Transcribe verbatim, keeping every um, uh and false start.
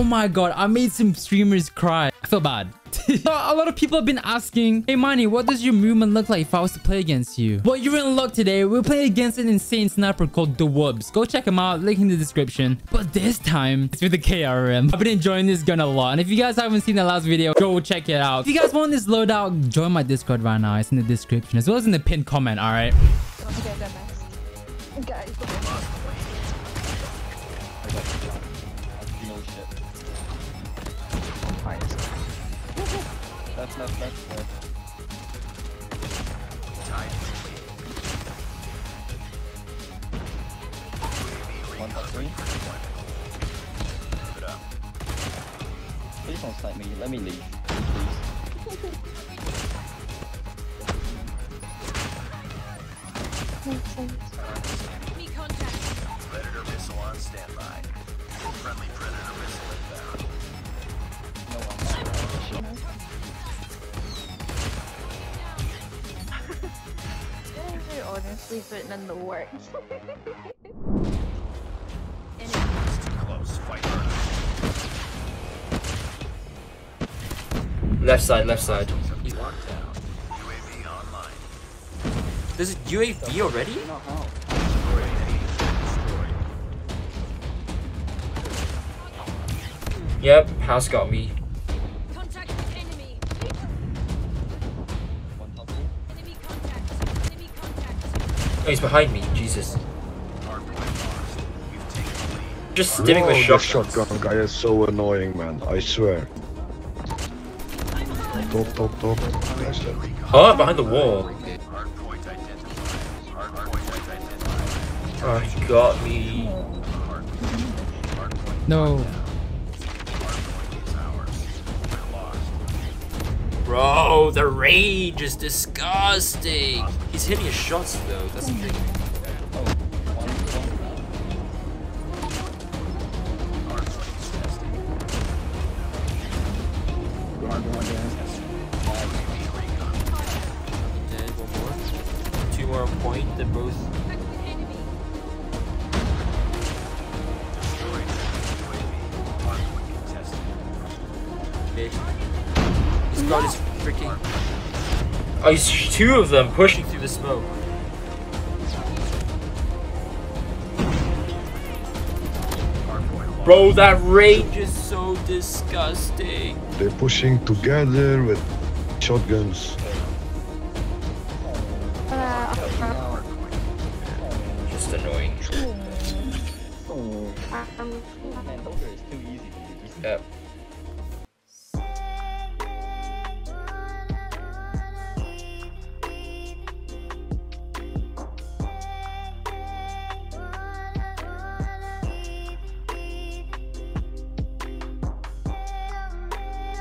Oh my god, I made some streamers cry. I feel bad. So a lot of people have been asking, hey Manny, what does your movement look like if I was to play against you? Well, you're in luck today. We'll play against an insane sniper called TheWubs. Go check him out, link in the description. But this time, it's with the K R M. I've been enjoying this gun a lot. And if you guys haven't seen the last video, go check it out. If you guys want this loadout, join my Discord right now. It's in the description as well as in the pinned comment, alright? Okay, that nice. Guys, That's not that's not. One plus three. Please don't snipe me. Let me leave. Please. Predator missile on standby. Friendly predator missile inbound. No one. Honestly, but none the work. Left side, left side. U A V online. There's a U A V already? Yep, house got me. Oh, he's behind me, Jesus. Just sitting with shotgun. The shotgun guy is so annoying, man, I swear. Top, top, top. Oh, behind the wall. Oh, he got me. No. Bro, the rage is disgusting. He's hitting his shots though, that's the thing. Dead, one more. Two are on point, they're both. He's got his freaking. I see two of them pushing through the smoke. Bro, that rage is so disgusting. They're pushing together with shotguns. Uh, Just annoying. Um, yep.